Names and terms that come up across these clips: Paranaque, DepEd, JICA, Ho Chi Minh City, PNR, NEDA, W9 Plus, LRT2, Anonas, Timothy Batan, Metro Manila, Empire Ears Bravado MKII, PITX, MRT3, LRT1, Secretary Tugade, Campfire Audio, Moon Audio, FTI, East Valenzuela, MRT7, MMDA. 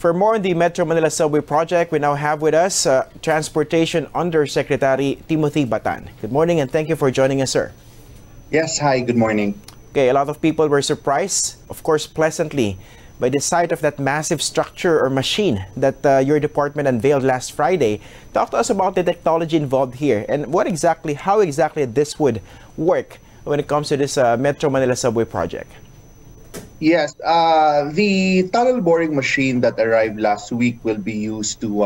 For more on the Metro Manila Subway project, we now have with us Transportation Undersecretary Timothy Batan. Good morning and thank you for joining us, sir. Yes, hi, good morning. Okay, a lot of people were surprised, of course pleasantly, by the sight of that massive structure or machine that your department unveiled last Friday. Talk to us about the technology involved here and what exactly, how exactly this would work when it comes to this Metro Manila Subway project. Yes, the tunnel boring machine that arrived last week will be used to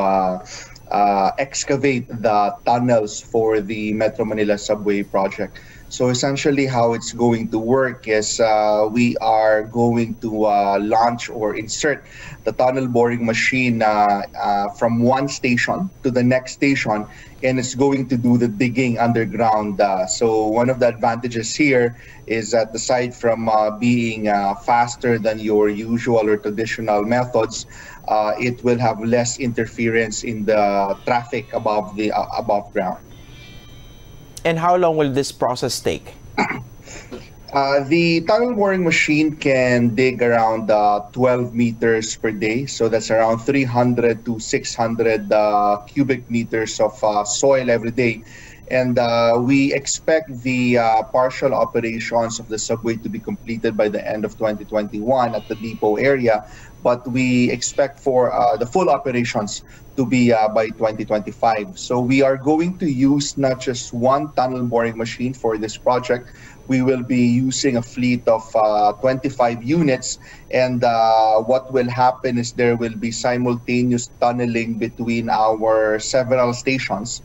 excavate the tunnels for the Metro Manila Subway project. So essentially how it's going to work is we are going to launch or insert the tunnel boring machine from one station to the next station, and it's going to do the digging underground. So one of the advantages here is that aside from being faster than your usual or traditional methods, it will have less interference in the traffic above the above ground. And how long will this process take? The tunnel boring machine can dig around 12 meters per day. So that's around 300 to 600 cubic meters of soil every day. And we expect the partial operations of the subway to be completed by the end of 2021 at the depot area. But we expect for the full operations to be by 2025. So we are going to use not just one tunnel boring machine for this project. We will be using a fleet of 25 units. And what will happen is there will be simultaneous tunneling between our several stations.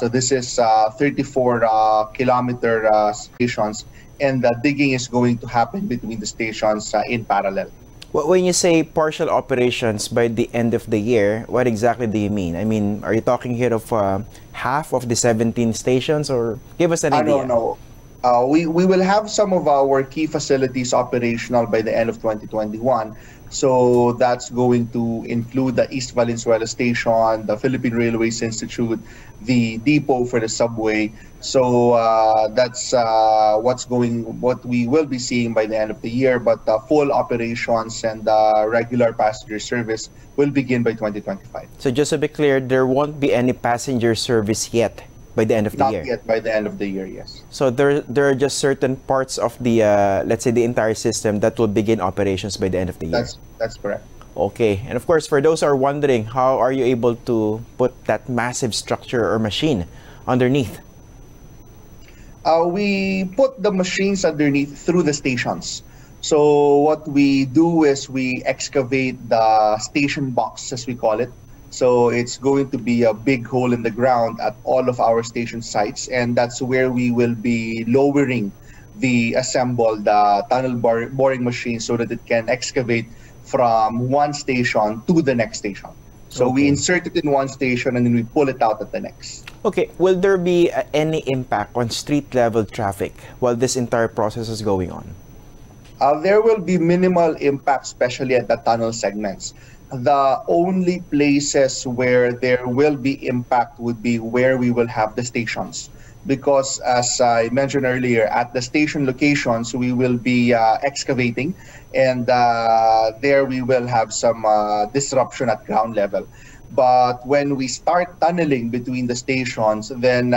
So this is 34 kilometer stations, and the digging is going to happen between the stations in parallel. Well, when you say partial operations by the end of the year, what exactly do you mean? I mean, are you talking here of half of the 17 stations, or give us an idea? I don't know. We will have some of our key facilities operational by the end of 2021. So that's going to include the East Valenzuela Station, the Philippine Railways Institute, the depot for the subway. So that's what we will be seeing by the end of the year. But the full operations and the regular passenger service will begin by 2025. So just to be clear, there won't be any passenger service yet by the end of the year? Not yet by the end of the year, yes. So there are just certain parts of the, let's say, the entire system that will begin operations by the end of the year? That's correct. Okay. And of course, for those who are wondering, how are you able to put that massive structure or machine underneath? We put the machines underneath through the stations. So what we do is we excavate the station box, as we call it. So it's going to be a big hole in the ground at all of our station sites, and that's where we will be lowering the assembled tunnel boring machine so that it can excavate from one station to the next station. So okay, we insert it in one station and then we pull it out at the next. Okay, will there be any impact on street level traffic while this entire process is going on? There will be minimal impact, especially at the tunnel segments. The only places where there will be impact would be where we will have the stations, because as I mentioned earlier, at the station locations we will be excavating, and there we will have some disruption at ground level. But when we start tunneling between the stations, then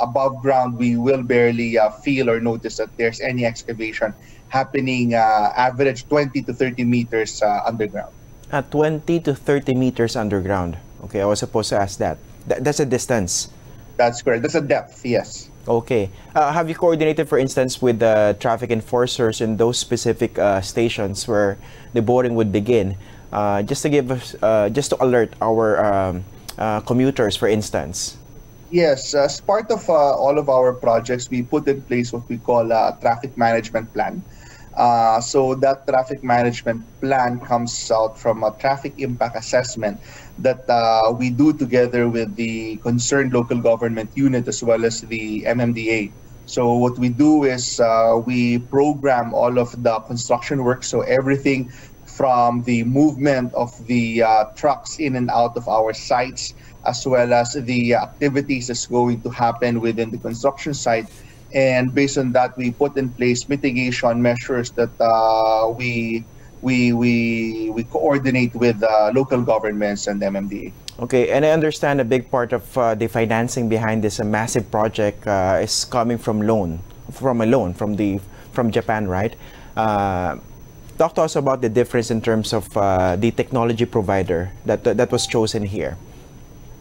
above ground we will barely feel or notice that there's any excavation happening, average 20 to 30 meters underground. At 20 to 30 meters underground. Okay, I was supposed to ask that. That's a distance. That's correct. That's a depth, yes. Okay. Have you coordinated, for instance, with the traffic enforcers in those specific stations where the boring would begin, just to give us, just to alert our commuters, for instance? Yes, as part of all of our projects, we put in place what we call a traffic management plan. So that traffic management plan comes out from a traffic impact assessment that we do together with the concerned local government unit as well as the MMDA. So what we do is we program all of the construction work, so everything from the movement of the trucks in and out of our sites, as well as the activities that's going to happen within the construction site. And based on that, we put in place mitigation measures that we we coordinate with local governments and MMDA. Okay, and I understand a big part of the financing behind this massive project is coming from a loan from Japan, right? Talk to us about the difference in terms of the technology provider that was chosen here.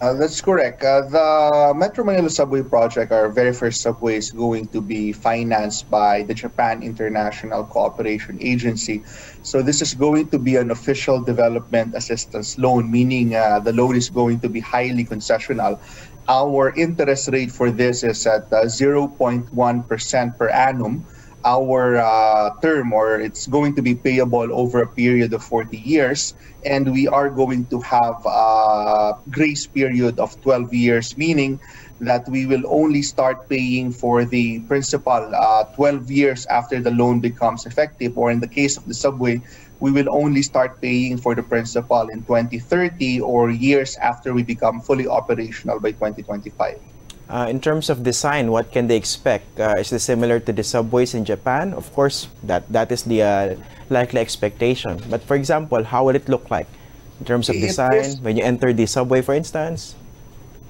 That's correct. The Metro Manila subway project, our very first subway, is going to be financed by the Japan International Cooperation Agency. So this is going to be an official development assistance loan, meaning the loan is going to be highly concessional. Our interest rate for this is at 0.1% per annum. Our term, or it's going to be payable over a period of 40 years, and we are going to have a grace period of 12 years, meaning that we will only start paying for the principal 12 years after the loan becomes effective, or in the case of the subway, we will only start paying for the principal in 2030 or years after we become fully operational by 2025. In terms of design, what can they expect? Is this similar to the subways in Japan? Of course, that is the likely expectation. But for example, how will it look like in terms of design when you enter the subway, for instance?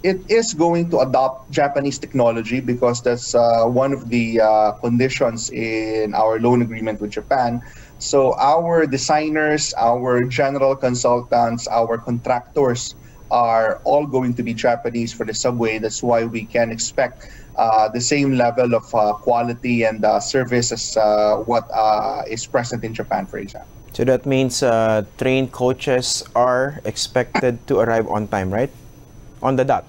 It is going to adopt Japanese technology because that's one of the conditions in our loan agreement with Japan. So our designers, our general consultants, our contractors are all going to be Japanese for the subway. That's why we can expect the same level of quality and service as what is present in Japan, for example. So that means train coaches are expected to arrive on time, right? On the dot.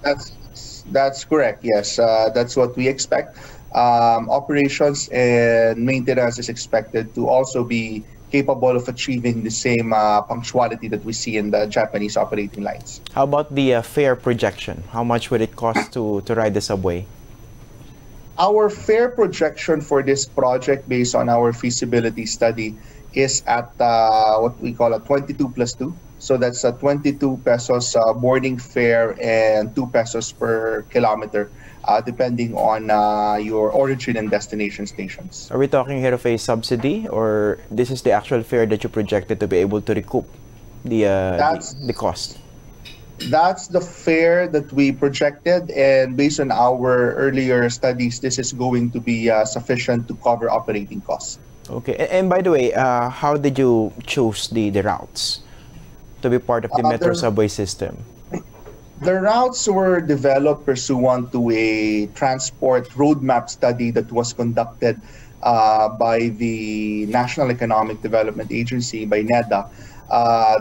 That's correct, yes. That's what we expect. Operations and maintenance is expected to also be capable of achieving the same punctuality that we see in the Japanese operating lines. How about the fare projection? How much would it cost to ride the subway? Our fare projection for this project based on our feasibility study is at what we call a 22+2. So that's a 22 pesos boarding fare and 2 pesos per kilometer, depending on your origin and destination stations. Are we talking here of a subsidy, or this is the actual fare that you projected to be able to recoup the cost? That's the fare that we projected, and based on our earlier studies, this is going to be sufficient to cover operating costs. Okay, and by the way, how did you choose the routes to be part of the Metro subway system? The routes were developed pursuant to a transport roadmap study that was conducted by the National Economic Development Agency, by NEDA.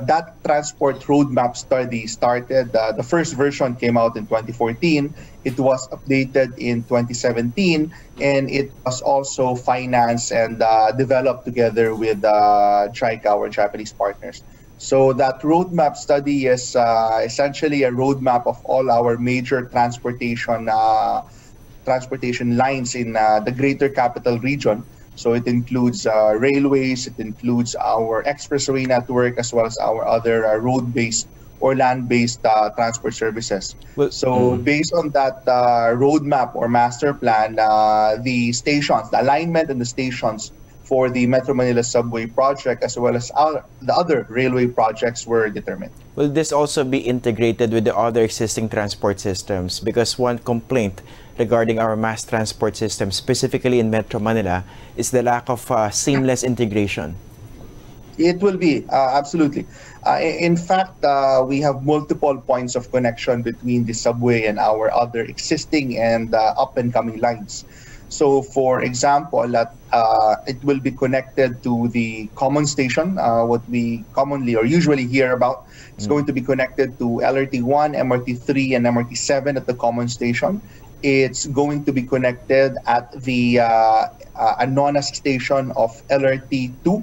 That transport roadmap study started, the first version came out in 2014, it was updated in 2017, and it was also financed and developed together with JICA, our Japanese partners. So that roadmap study is essentially a roadmap of all our major transportation lines in the greater capital region. So it includes railways, it includes our expressway network, as well as our other road-based or land-based transport services. So based on that roadmap or master plan, the stations, the alignment and the stations for the Metro Manila subway project, as well as the other railway projects, were determined. Will this also be integrated with the other existing transport systems? Because one complaint regarding our mass transport system, specifically in Metro Manila, is the lack of seamless integration. It will be, absolutely. In fact, we have multiple points of connection between the subway and our other existing and up-and-coming lines. So, for example, that it will be connected to the common station, what we commonly or usually hear about. It's going to be connected to LRT1, MRT3, and MRT7 at the common station. It's going to be connected at the Anonas station of LRT2.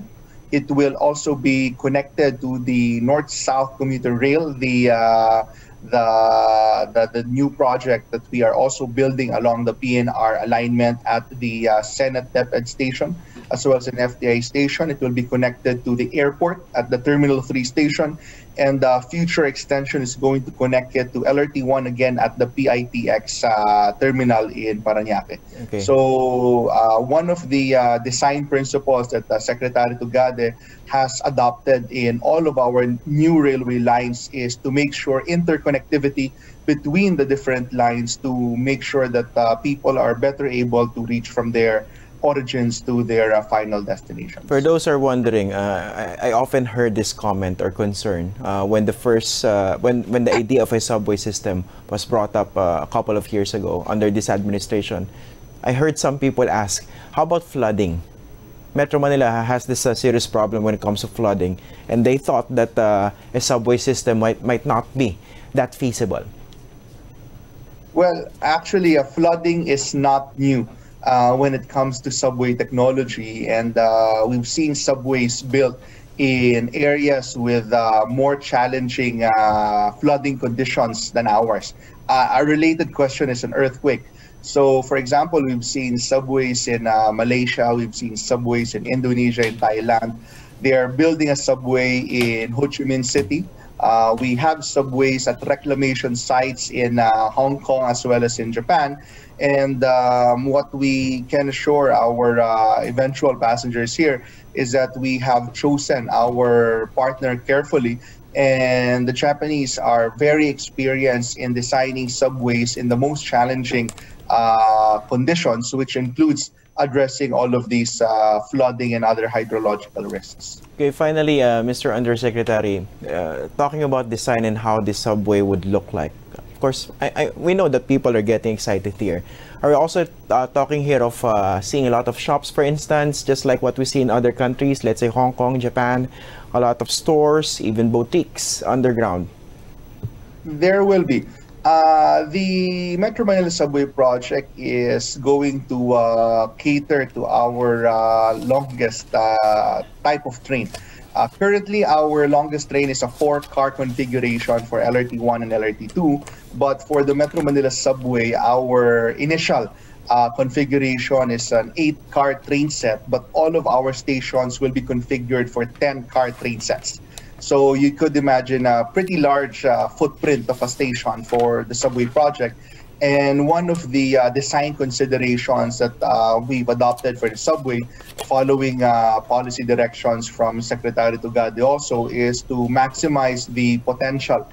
It will also be connected to the north-south commuter rail, the new project that we are also building along the PNR alignment at the Senate DepEd station. as well as an FTI station. It will be connected to the airport at the Terminal 3 station, and the future extension is going to connect it to LRT1 again at the PITX terminal in Paranaque. Okay. So one of the design principles that Secretary Tugade has adopted in all of our new railway lines is to make sure interconnectivity between the different lines, to make sure that people are better able to reach from their origins to their final destination. For those who are wondering, I often heard this comment or concern when the first when the idea of a subway system was brought up a couple of years ago under this administration. I heard some people ask, "How about flooding? Metro Manila has this serious problem when it comes to flooding," and they thought that a subway system might not be that feasible. Well, actually, flooding is not new when it comes to subway technology, and we've seen subways built in areas with more challenging flooding conditions than ours. A related question is an earthquake. So, for example, we've seen subways in Malaysia, we've seen subways in Indonesia, in Thailand. They are building a subway in Ho Chi Minh City. We have subways at reclamation sites in Hong Kong as well as in Japan. And what we can assure our eventual passengers here is that we have chosen our partner carefully, and the Japanese are very experienced in designing subways in the most challenging conditions, which includes addressing all of these flooding and other hydrological risks. Okay, finally, Mr. Undersecretary, talking about design and how the subway would look like. Of course, we know that people are getting excited here. Are we also talking here of seeing a lot of shops, for instance, just like what we see in other countries, let's say Hong Kong, Japan, a lot of stores, even boutiques underground? There will be. The Metro Manila Subway project is going to cater to our longest type of train. Currently, our longest train is a 4-car configuration for LRT1 and LRT2, but for the Metro Manila Subway, our initial configuration is an 8-car train set, but all of our stations will be configured for 10-car train sets. So you could imagine a pretty large footprint of a station for the subway project. And one of the design considerations that we've adopted for the subway, following policy directions from Secretary Tugade also, is to maximize the potential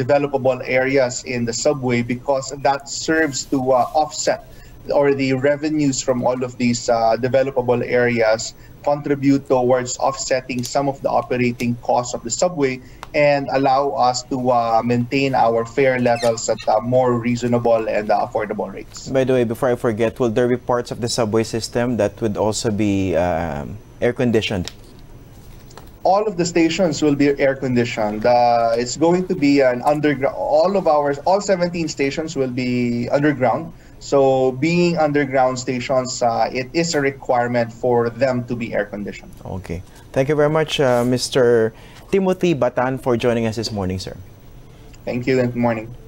developable areas in the subway, because that serves to offset or the revenues from all of these developable areas contribute towards offsetting some of the operating costs of the subway and allow us to maintain our fare levels at more reasonable and affordable rates. By the way, before I forget, will there be parts of the subway system that would also be air-conditioned? All of the stations will be air-conditioned. It's going to be an underground. All 17 stations will be underground. So being underground stations, it is a requirement for them to be air-conditioned. Okay. Thank you very much, Mr. Timothy Batan, for joining us this morning, sir. Thank you and good morning.